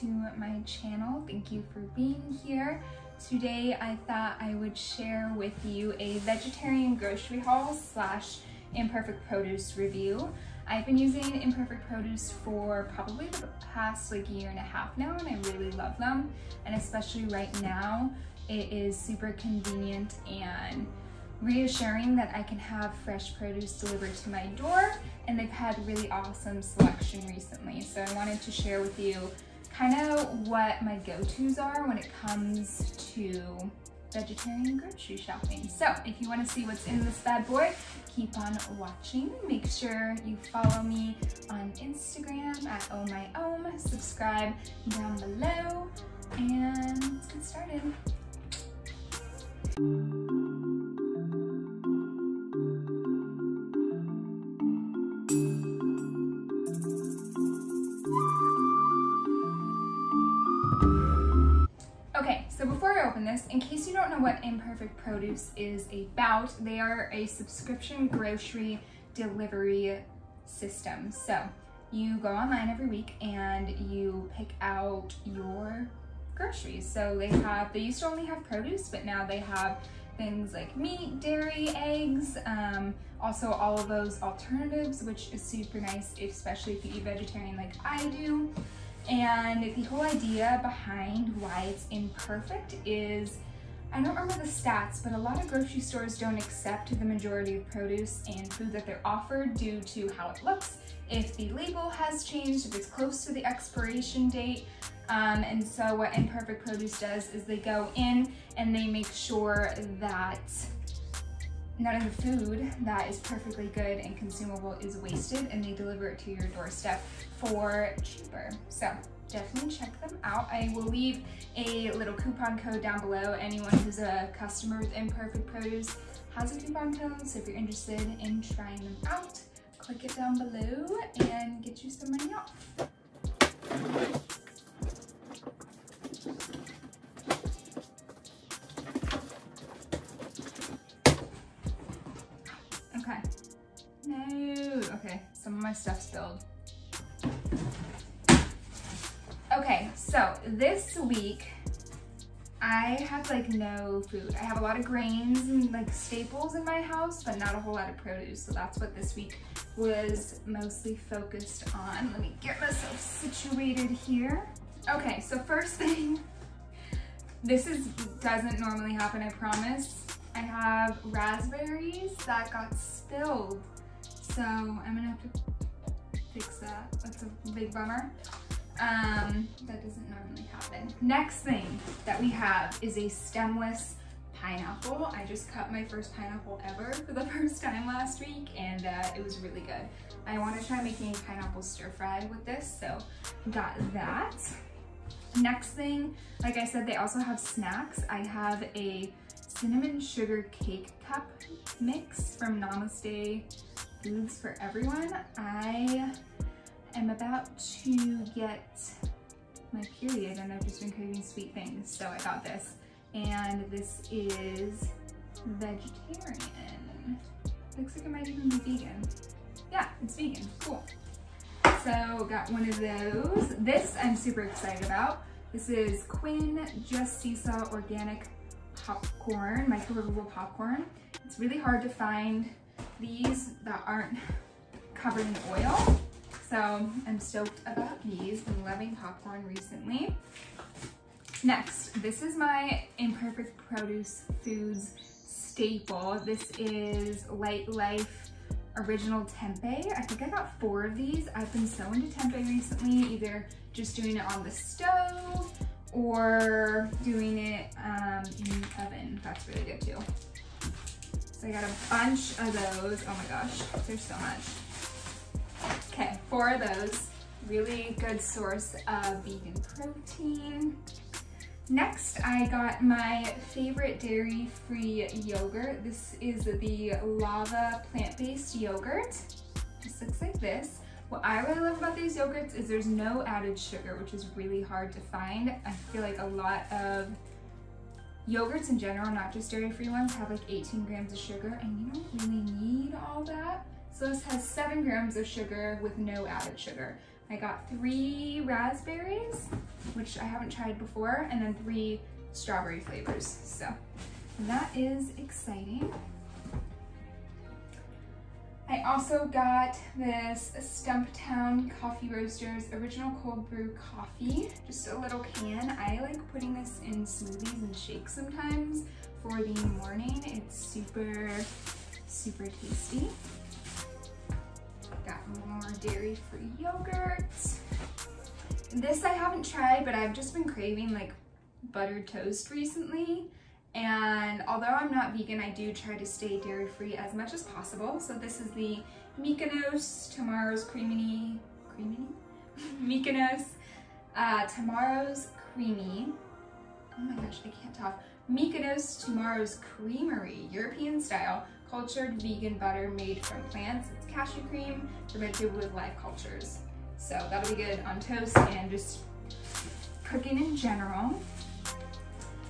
to my channel. Thank you for being here. Today I thought I would share with you a vegetarian grocery haul slash Imperfect Produce review. I've been using Imperfect Produce for probably the past like year and a half now, and I really love them, and especially right now it is super convenient and reassuring that I can have fresh produce delivered to my door, and they've had really awesome selection recently. So I wanted to share with you kind of what my go-tos are when it comes to vegetarian grocery shopping. So if you want to see what's in this bad boy, keep on watching. Make sure you follow me on Instagram at ohmyOhm, subscribe down below, and let's get started. So before I open this, in case you don't know what Imperfect Produce is about, they are a subscription grocery delivery system. So you go online every week and you pick out your groceries. So they used to only have produce, but now they have things like meat, dairy, eggs, also all of those alternatives, which is super nice, especially if you eat vegetarian like I do. And the whole idea behind why it's imperfect is, I don't remember the stats, but a lot of grocery stores don't accept the majority of produce and food that they're offered due to how it looks, if the label has changed, if it's close to the expiration date. And so what Imperfect Produce does is they go in and they make sure that none of the food that is perfectly good and consumable is wasted, and they deliver it to your doorstep for cheaper. So definitely check them out. I will leave a little coupon code down below. Anyone who's a customer with Imperfect Produce has a coupon code, so if you're interested in trying them out, click it down below and get you some money off. Some of my stuff spilled. Okay, so this week I have like no food. I have a lot of grains and like staples in my house, but not a whole lot of produce. So that's what this week was mostly focused on. Let me get myself situated here. Okay, so first thing, doesn't normally happen, I promise. I have raspberries that got spilled. So I'm gonna have to fix that. That's a big bummer. That doesn't normally happen. Next thing that we have is a stemless pineapple. I just cut my first pineapple ever for the first time last week, and it was really good. I want to try making a pineapple stir fry with this, so got that. Next thing, like I said, they also have snacks. I have a cinnamon sugar cake cup mix from Namaste Foods for Everyone. I am about to get my period and I've just been craving sweet things, so I got this. And this is vegetarian. Looks like it might even be vegan. Yeah, it's vegan. Cool. So got one of those. This I'm super excited about. This is Quinn Just Seesaw organic popcorn, microwavable popcorn. It's really hard to find these that aren't covered in oil, so I'm stoked about these. Been loving popcorn recently. Next, this is my Imperfect Produce foods staple. This is Light Life original tempeh. I think I got 4 of these. I've been so into tempeh recently, either just doing it on the stove or doing it in the oven. That's really good too. So I got a bunch of those. Oh my gosh, there's so much. Okay, 4 of those. Really good source of vegan protein. Next, I got my favorite dairy-free yogurt. This is the Lava plant-based yogurt. Just looks like this. What I really love about these yogurts is there's no added sugar, which is really hard to find. I feel like a lot of yogurts in general, not just dairy-free ones, have like 18 grams of sugar, and you don't really need all that. So this has 7 grams of sugar with no added sugar. I got 3 raspberries, which I haven't tried before, and then 3 strawberry flavors. So that is exciting. I also got this Stumptown Coffee Roasters original cold brew coffee, just a little can. I like putting this in smoothies and shakes sometimes for the morning. It's super, super tasty. Got more dairy-free yogurt. This I haven't tried, but I've just been craving like buttered toast recently. And although I'm not vegan, I do try to stay dairy-free as much as possible. So this is the Miyoko's Tomorrow's Creamy. Oh my gosh, I can't talk. Miyoko's Tomorrow's Creamery, European style, cultured vegan butter made from plants. It's cashew cream fermented with live cultures. So that'll be good on toast and just cooking in general.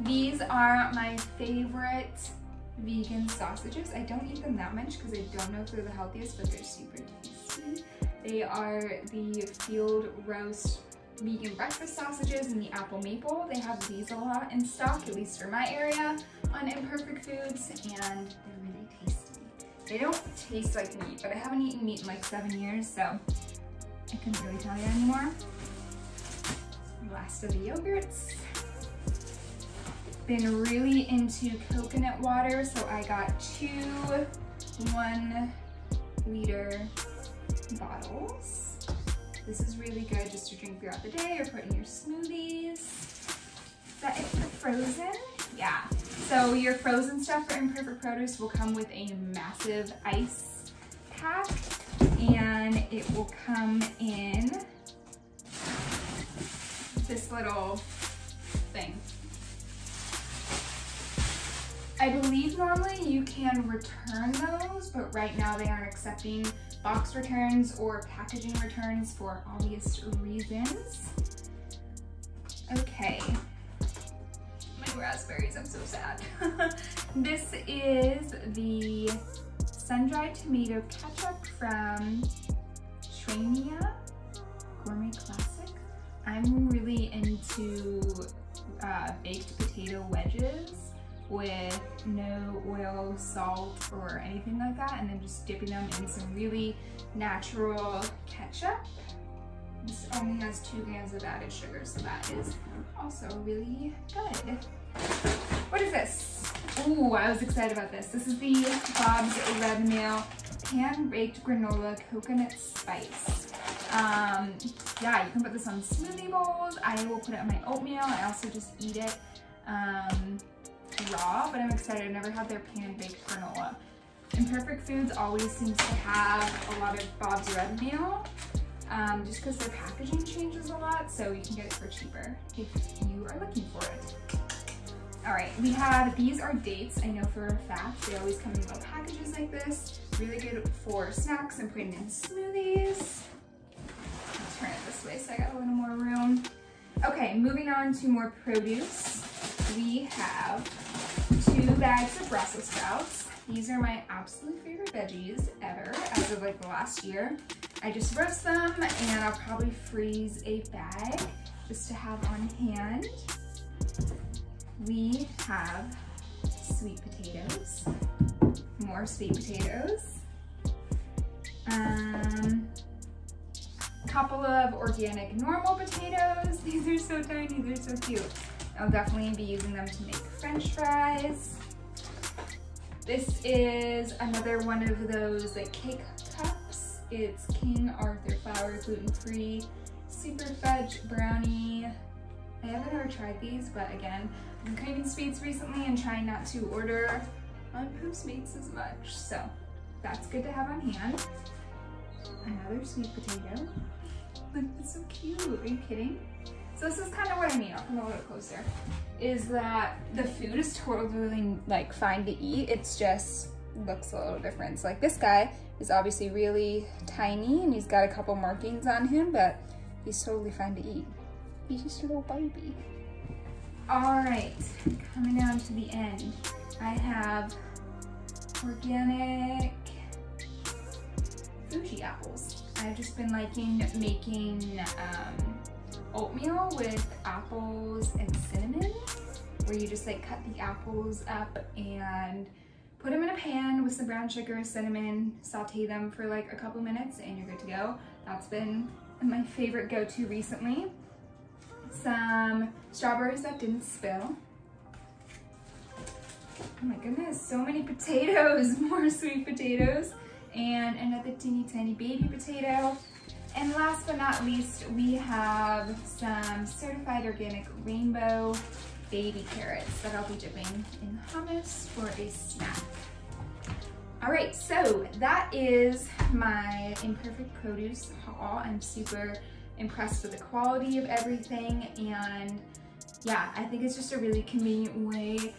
These are my favorite vegan sausages. I don't eat them that much because I don't know if they're the healthiest, but they're super tasty. They are the Field Roast vegan breakfast sausages and the apple maple. They have these a lot in stock, at least for my area, on Imperfect Foods, and they're really tasty. They don't taste like meat, but I haven't eaten meat in like 7 years, so I couldn't really tell you anymore. Last of the yogurts. Been really into coconut water, so I got 2 1-liter bottles. This is really good just to drink throughout the day or put in your smoothies. Is that it for frozen? Yeah. So your frozen stuff for Imperfect Produce will come with a massive ice pack, and it will come in this little thing. I believe normally you can return those, but right now they aren't accepting box returns or packaging returns for obvious reasons. Okay, my raspberries, I'm so sad. This is the sun-dried tomato ketchup from Trania, Gourmet Classic. I'm really into baked potato wedges with no oil, salt, or anything like that, and then just dipping them in some really natural ketchup. This only has 2 grams of added sugar, so that is also really good. What is this? Ooh, I was excited about this. This is the Bob's Red Mill pan-baked granola coconut spice. Yeah, you can put this on smoothie bowls. I will put it on my oatmeal. I also just eat it raw, but I'm excited. I've never had their pan-baked granola. Imperfect Foods always seems to have a lot of Bob's Red Mill, just because their packaging changes a lot, so you can get it for cheaper if you are looking for it. All right, we have, these are dates. I know for a fact they always come in little packages like this. Really good for snacks and putting in smoothies. I'll turn it this way so I got a little more room. Okay, moving on to more produce. We have 2 bags of Brussels sprouts. These are my absolute favorite veggies ever, as of like the last year. I just roast them, and I'll probably freeze a bag just to have on hand. We have sweet potatoes, more sweet potatoes. Couple of organic normal potatoes. These are so tiny, they're so cute. I'll definitely be using them to make French fries. This is another one of those like cake cups. It's King Arthur flour, gluten-free, super fudge brownie. I haven't ever tried these, but again, I've been craving sweets recently and trying not to order on Postmates as much, so that's good to have on hand. Another sweet potato. Look, it's so cute. Are you kidding? So this is kind of what I mean, I'll come a little closer, is that the food is totally like fine to eat, it's just looks a little different. So like this guy is obviously really tiny and he's got a couple markings on him, but he's totally fine to eat. He's just a little baby. All right, coming down to the end, I have organic Fuji apples. I've just been liking making oatmeal with apples and cinnamon, where you just like cut the apples up and put them in a pan with some brown sugar, cinnamon, saute them for like a couple minutes and you're good to go. That's been my favorite go-to recently. Some strawberries that didn't spill. Oh my goodness, so many potatoes, more sweet potatoes, and another teeny tiny baby potato. And last but not least, we have some certified organic rainbow baby carrots that I'll be dipping in hummus for a snack. All right, so that is my Imperfect Produce haul. I'm super impressed with the quality of everything, and yeah, I think it's just a really convenient way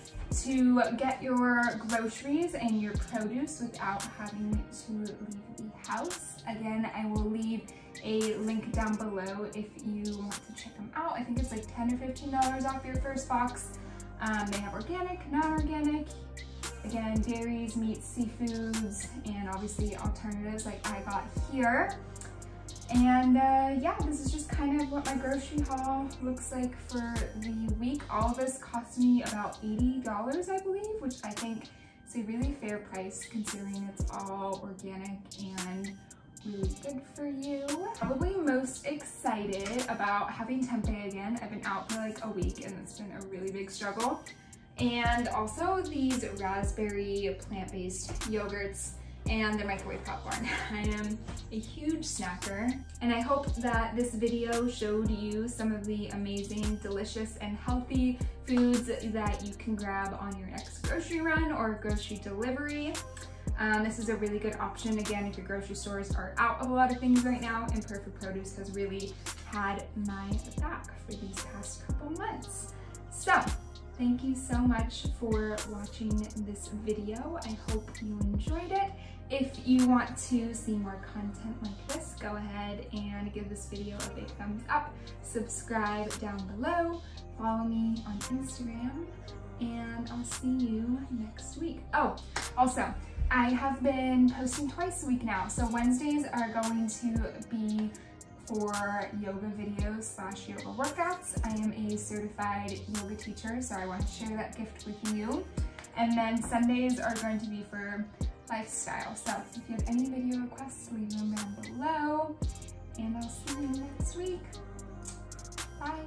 to get your groceries and your produce without having to leave the house. Again, I will leave a link down below if you want to check them out. I think it's like $10 or $15 off your first box. They have organic, non-organic, again, dairies, meats, seafoods, and obviously alternatives like I got here. And yeah, this is just kind of what my grocery haul looks like for the week. All of this cost me about $80, I believe, which I think is a really fair price considering it's all organic and really good for you. Probably most excited about having tempeh again. I've been out for like a week and it's been a really big struggle. And also these raspberry plant-based yogurts and the microwave popcorn. I am a huge snacker, and I hope that this video showed you some of the amazing, delicious, and healthy foods that you can grab on your next grocery run or grocery delivery. This is a really good option, again, if your grocery stores are out of a lot of things right now, and Imperfect Produce has really had my back for these past couple months. So, thank you so much for watching this video. I hope you enjoyed it. If you want to see more content like this, go ahead and give this video a big thumbs up, subscribe down below, follow me on Instagram, and I'll see you next week. Oh, also, I have been posting twice a week now. So Wednesdays are going to be for yoga videos / yoga workouts. I am a certified yoga teacher, so I want to share that gift with you. And then Sundays are going to be for lifestyle. So if you have any video requests, leave them down below, and I'll see you next week. Bye.